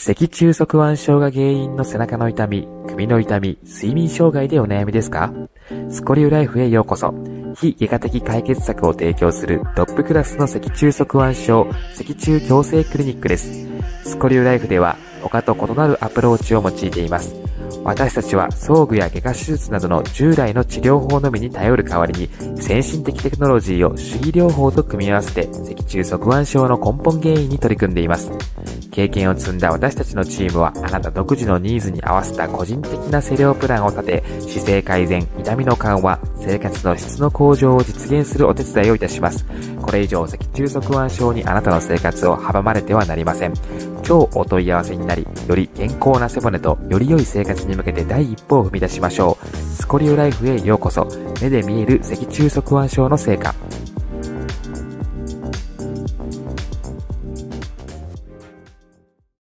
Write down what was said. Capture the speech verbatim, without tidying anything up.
脊柱側腕症が原因の背中の痛み、首の痛み、睡眠障害でお悩みですか？スコリューライフへようこそ。非外科的解決策を提供するトップクラスの脊柱側腕症、脊柱矯正クリニックです。スコリューライフでは他と異なるアプローチを用いています。私たちは装具や外科手術などの従来の治療法のみに頼る代わりに、先進的テクノロジーを手技療法と組み合わせて脊柱側腕症の根本原因に取り組んでいます。経験を積んだ私たちのチームは、あなた独自のニーズに合わせた個人的な施療プランを立て、姿勢改善、痛みの緩和、生活の質の向上を実現するお手伝いをいたします。これ以上、脊柱側腕症にあなたの生活を阻まれてはなりません。今日お問い合わせになり、より健康な背骨とより良い生活に向けて第一歩を踏み出しましょう。スコリューライフへようこそ。目で見える脊柱側腕症の成果。